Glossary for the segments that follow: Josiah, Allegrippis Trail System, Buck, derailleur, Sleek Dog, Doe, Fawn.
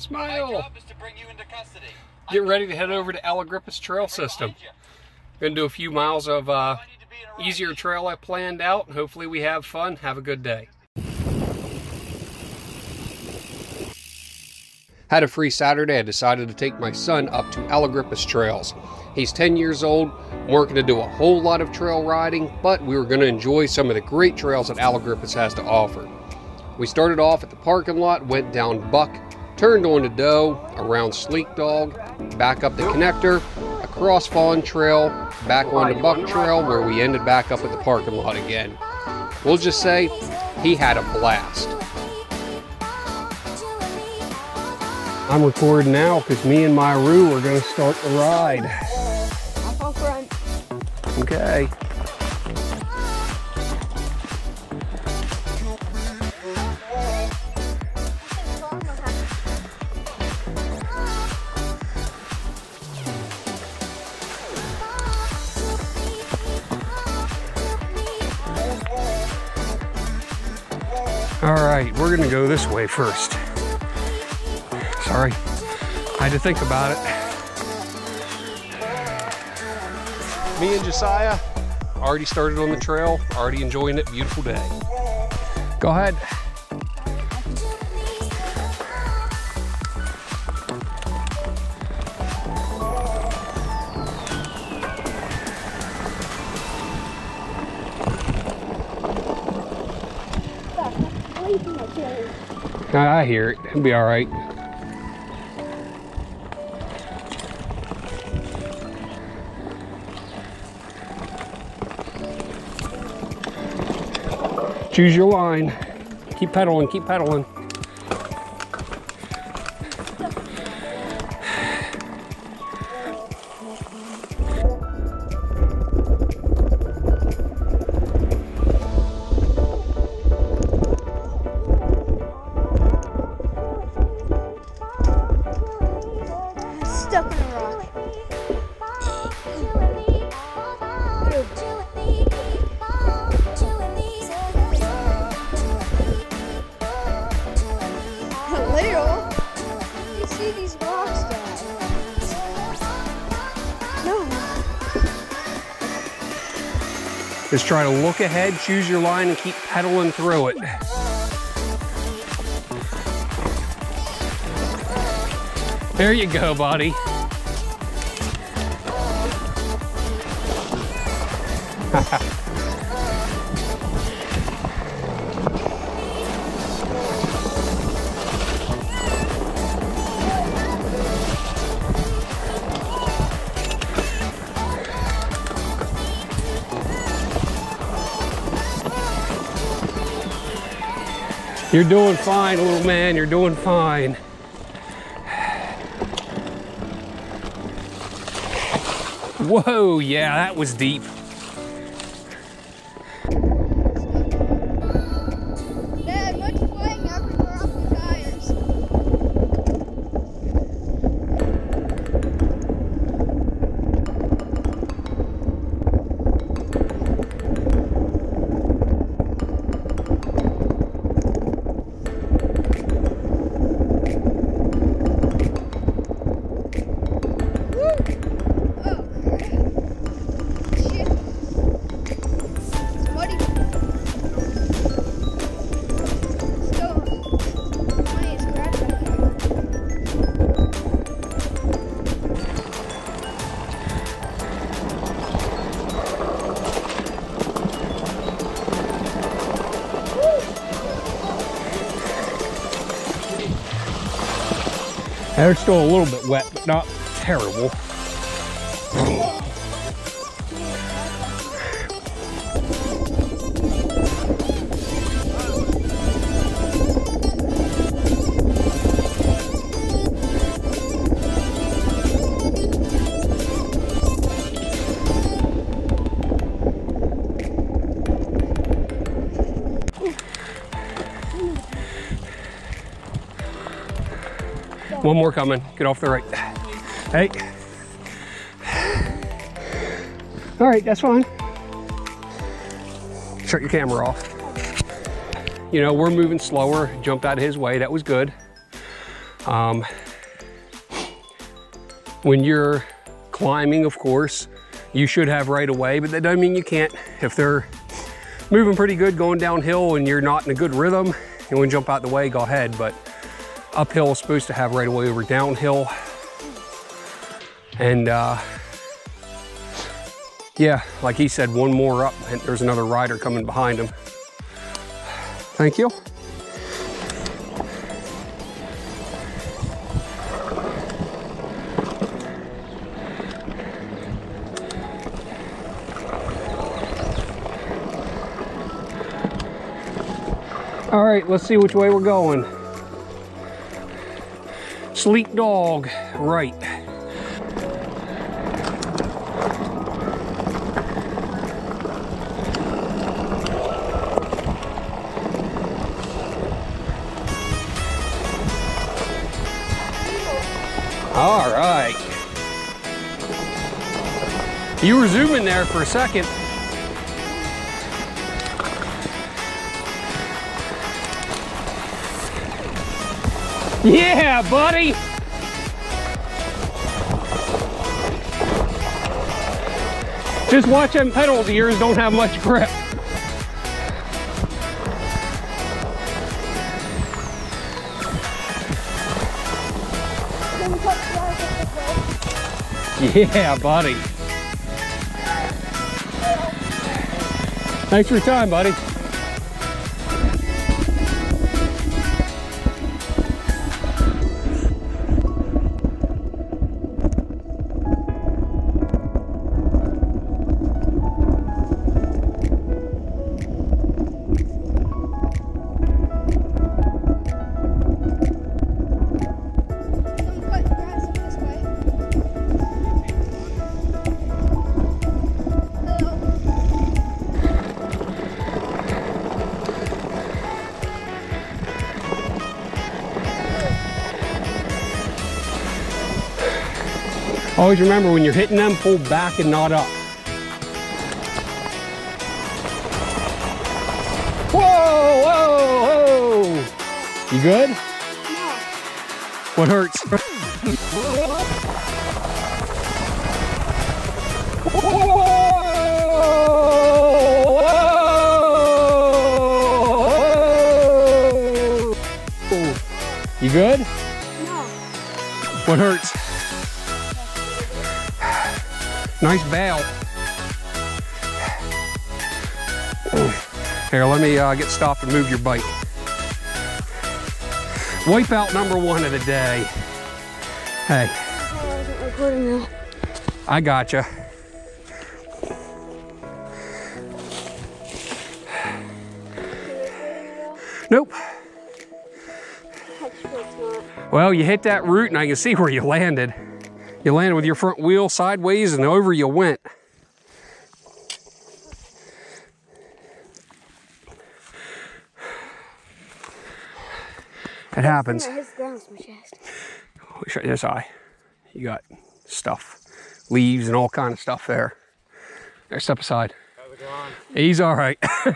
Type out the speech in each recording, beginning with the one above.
Smile! My job is to bring you into custody. Get ready to head over to Allegrippis Trail System. Going to do a few miles of easier trail I planned out, and hopefully we have fun. Have a good day. Had a free Saturday, I decided to take my son up to Allegrippis Trails. He's 10 years old. We're going to do a whole lot of trail riding, but we were going to enjoy some of the great trails that Allegrippis has to offer. We started off at the parking lot, went down Buck, turned on to Doe, around Sleek Dog, back up the connector, across Fawn Trail, back onto Buck Trail, where we ended back up at the parking lot again. We'll just say he had a blast. I'm recording now because me and my Roo are going to start the ride. Up on front. Okay. All right, we're going to go this way first. Sorry, I had to think about it. Me and Josiah already started on the trail, already enjoying it. Beautiful day. Go ahead. I hear it. It'll be all right. Choose your line. Keep pedaling, keep pedaling. Stuck in a rock. Hello? You see these rocks down? No. Just try to look ahead, choose your line, and keep pedaling through it. There you go, buddy. You're doing fine, little man. You're doing fine. Whoa, yeah, that was deep. Dad, what's flying everywhere off the tires? Woo! They're still a little bit wet, but not terrible. One more coming. Get off the right. Hey. All right, that's fine. Shut your camera off. You know, we're moving slower. Jumped out of his way. That was good. When you're climbing, of course, you should have right of way, but that doesn't mean you can't. If they're moving pretty good going downhill and you're not in a good rhythm, you want to jump out the way, go ahead. But uphill is supposed to have right of way over downhill. And yeah, like he said, one more up and there's another rider coming behind him. Thank you. All right, let's see which way we're going. Sleep Dog, right. All right. You were zooming there for a second. Yeah, buddy. Just watch them pedals of yours don't have much grip. Yeah, buddy. Thanks for your time, buddy. Always remember, when you're hitting them, pull back and not up. Whoa, whoa, whoa. You good? Yeah. What hurts? Whoa, whoa, whoa. You good? No. What hurts? Nice bail. Here, let me get stopped and move your bike. Wipeout number one of the day. Hey. I wasn't recording now. I gotcha. Nope. Well, you hit that root and I can see where you landed. You landed with your front wheel sideways and over you went. It happens. I hit the ground with my chest. Yes, you got stuff, leaves and all kind of stuff there. There, step aside. How's it going? He's all right. You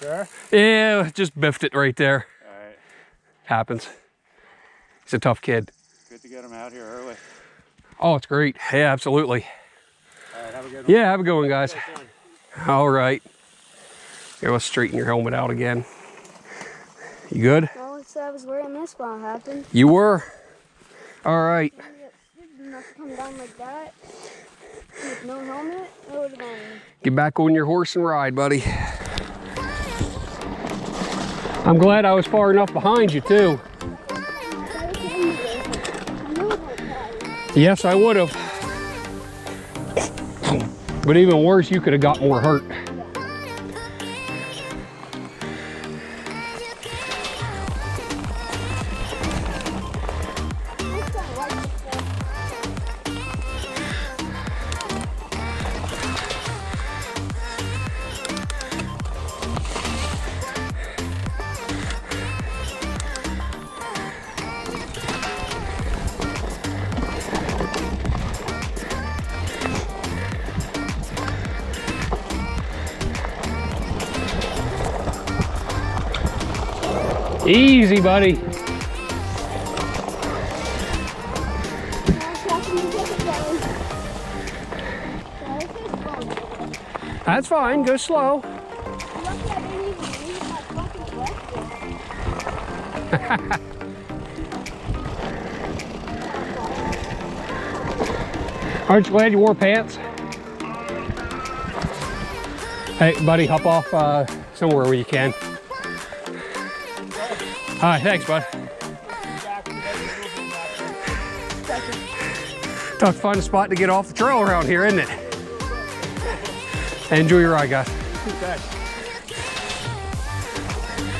sure? Yeah, just biffed it right there. All right. Happens. He's a tough kid. Good to get him out here early. Oh, it's great. Yeah, absolutely. All right, have a good one. Yeah, have a good one, guys. All right. Here, let's straighten your helmet out again. You good? Well, I was wearing this while it happened. You were? All right. Come down like that. With no helmet, that would have been... Get back on your horse and ride, buddy. I'm glad I was far enough behind you, too. Yes, I would have. But even worse, you could have got more hurt. Easy, buddy. That's fine, go slow. Aren't you glad you wore pants? Hey, buddy, hop off somewhere where you can. All right, thanks, bud. Tough to find a spot to get off the trail around here, isn't it? Enjoy your ride, guys.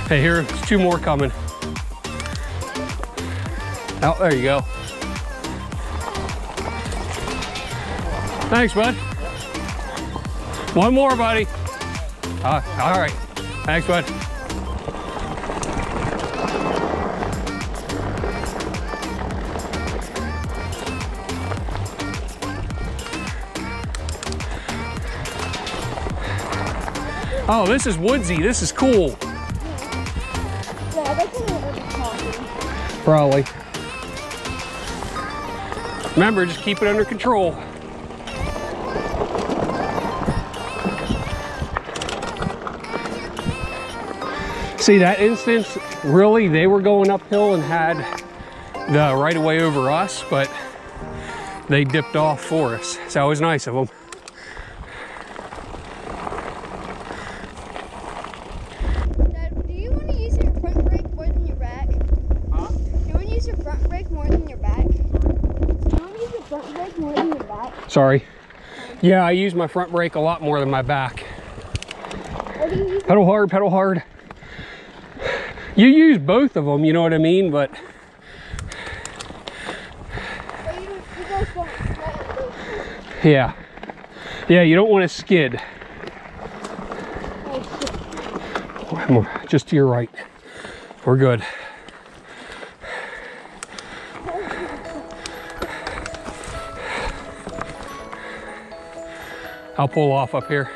Hey, here's two more coming. Oh, there you go. Thanks, bud. One more, buddy. All right. Thanks, bud. Oh, this is woodsy. This is cool. Yeah, that's a little bit coffee. Probably. Remember, just keep it under control. See, that instance, really, they were going uphill and had the right of way over us, but they dipped off for us. So it was nice of them. Dad, do you want to use your front brake more than your back? Huh? Do you want to use your front brake more than your back? Do you want to use your front brake more than your back? Sorry. Yeah, I use my front brake a lot more than my back. What do you use? Pedal hard, pedal hard. You use both of them, you know what I mean? But yeah. Yeah, you don't want to skid. Just to your right. We're good. I'll pull off up here.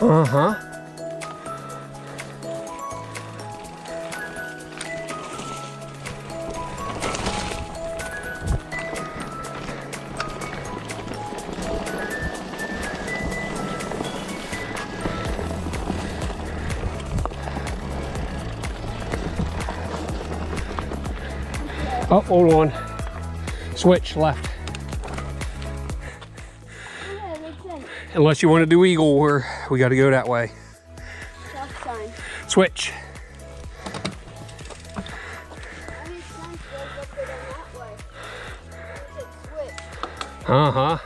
Uh-huh. Oh, hold on. Switch left. Unless you want to do eagle, we got to go that way. Stop sign. Switch. Uh-huh.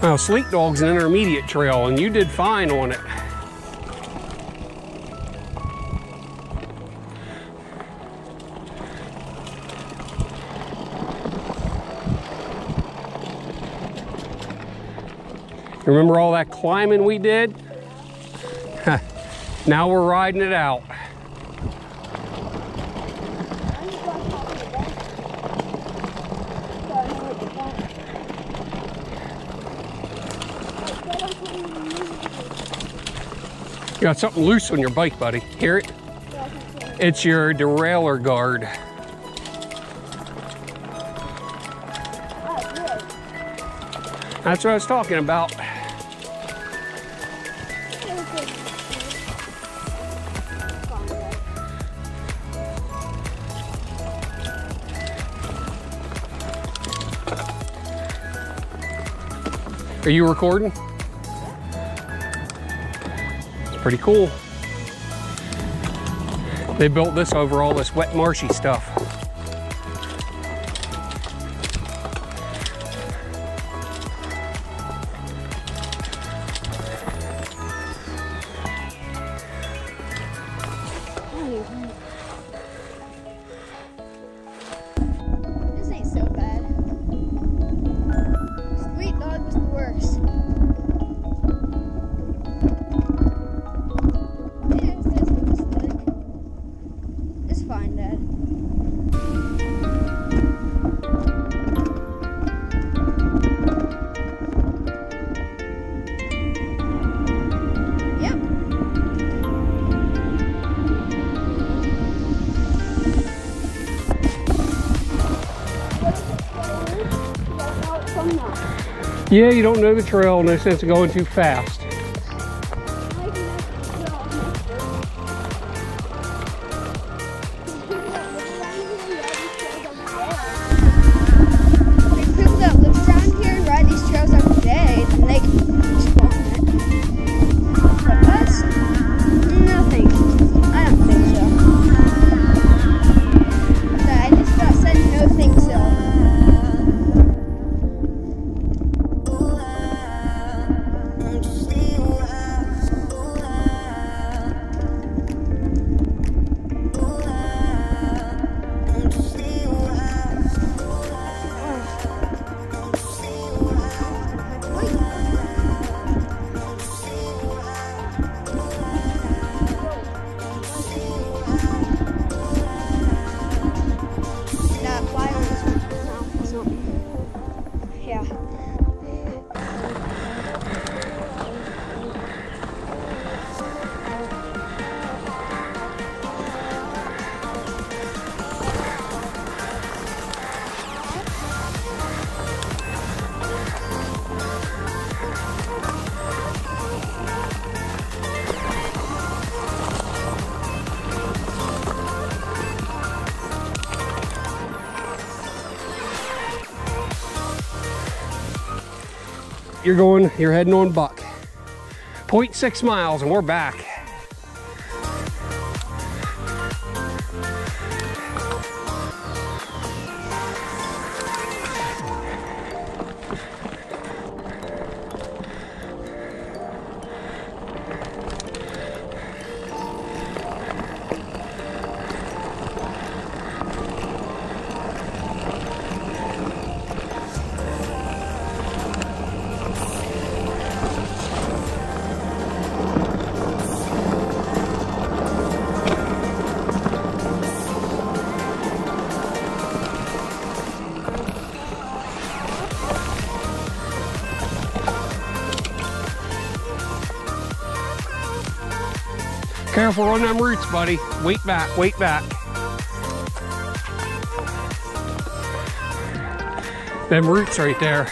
Well, Sleek Dog's an intermediate trail, and you did fine on it. Remember all that climbing we did? Yeah. Now we're riding it out. You got something loose on your bike, buddy. Hear it? It's your derailleur guard. That's what I was talking about. Are you recording? It's pretty cool. They built this over all this wet, marshy stuff. Fine, Dad. Yeah, you don't know the trail, no sense of going too fast. You're heading on buck. 0.6 miles and we're back. Careful on them roots, buddy. Weight back, weight back. Them roots right there.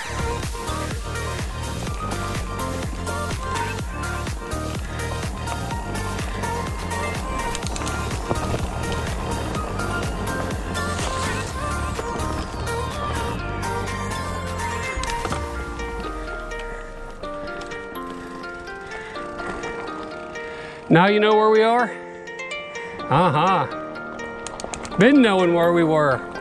Now you know where we are? Uh-huh. Been knowing where we were.